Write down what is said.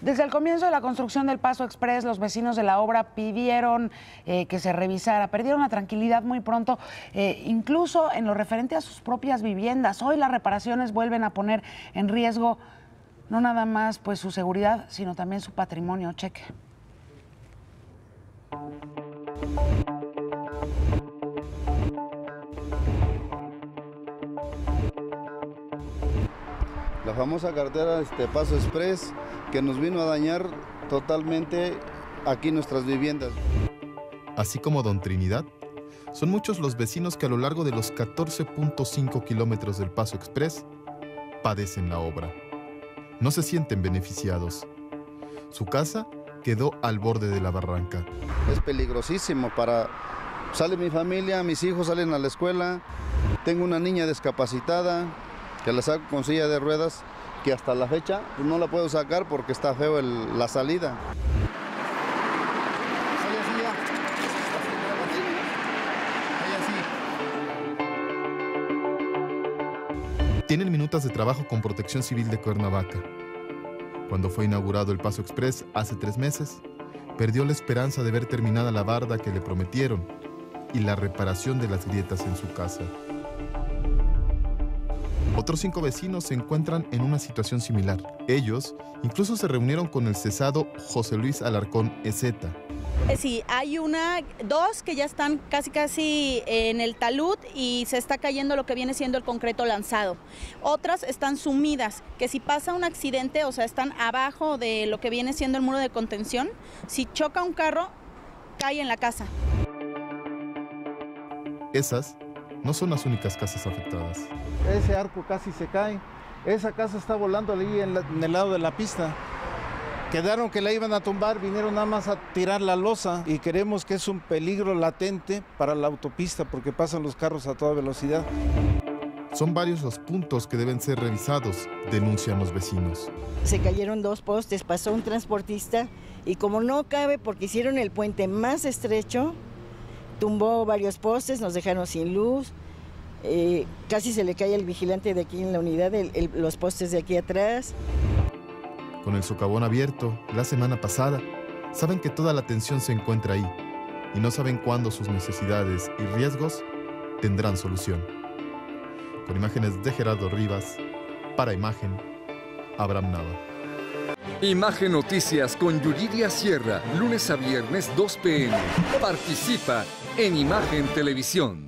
Desde el comienzo de la construcción del Paso Exprés, los vecinos de la obra pidieron que se revisara, perdieron la tranquilidad muy pronto, incluso en lo referente a sus propias viviendas. Hoy las reparaciones vuelven a poner en riesgo no nada más pues su seguridad, sino también su patrimonio. Cheque. La famosa carretera Paso Exprés, que nos vino a dañar totalmente aquí nuestras viviendas. Así como Don Trinidad, son muchos los vecinos que a lo largo de los 14.5 kilómetros del Paso Exprés padecen la obra. No se sienten beneficiados. Su casa quedó al borde de la barranca. Es peligrosísimo para... Sale mi familia, mis hijos salen a la escuela, tengo una niña discapacitada, que la saco con silla de ruedas, que hasta la fecha no la puedo sacar porque está feo la salida. Tienen minutas de trabajo con Protección Civil de Cuernavaca. Cuando fue inaugurado el Paso Exprés hace 3 meses, perdió la esperanza de ver terminada la barda que le prometieron y la reparación de las grietas en su casa. Otros 5 vecinos se encuentran en una situación similar. Ellos incluso se reunieron con el cesado José Luis Alarcón Ezeta. Sí, hay dos que ya están casi en el talud y se está cayendo lo que viene siendo el concreto lanzado. Otras están sumidas, que si pasa un accidente, o sea, están abajo de lo que viene siendo el muro de contención, si choca un carro, cae en la casa. Esas no son las únicas casas afectadas. Ese arco casi se cae. Esa casa está volando allí en el lado de la pista. Quedaron que la iban a tumbar, vinieron nada más a tirar la losa y creemos que es un peligro latente para la autopista porque pasan los carros a toda velocidad. Son varios los puntos que deben ser revisados, denuncian los vecinos. Se cayeron 2 postes, pasó un transportista y como no cabe porque hicieron el puente más estrecho, tumbó varios postes, nos dejaron sin luz, casi se le cae al vigilante de aquí en la unidad, los postes de aquí atrás. Con el socavón abierto la semana pasada, saben que toda la atención se encuentra ahí y no saben cuándo sus necesidades y riesgos tendrán solución. Con imágenes de Gerardo Rivas, para Imagen, Abraham Nava. Imagen Noticias con Yuridia Sierra, lunes a viernes 2 p.m. Participa en Imagen Televisión.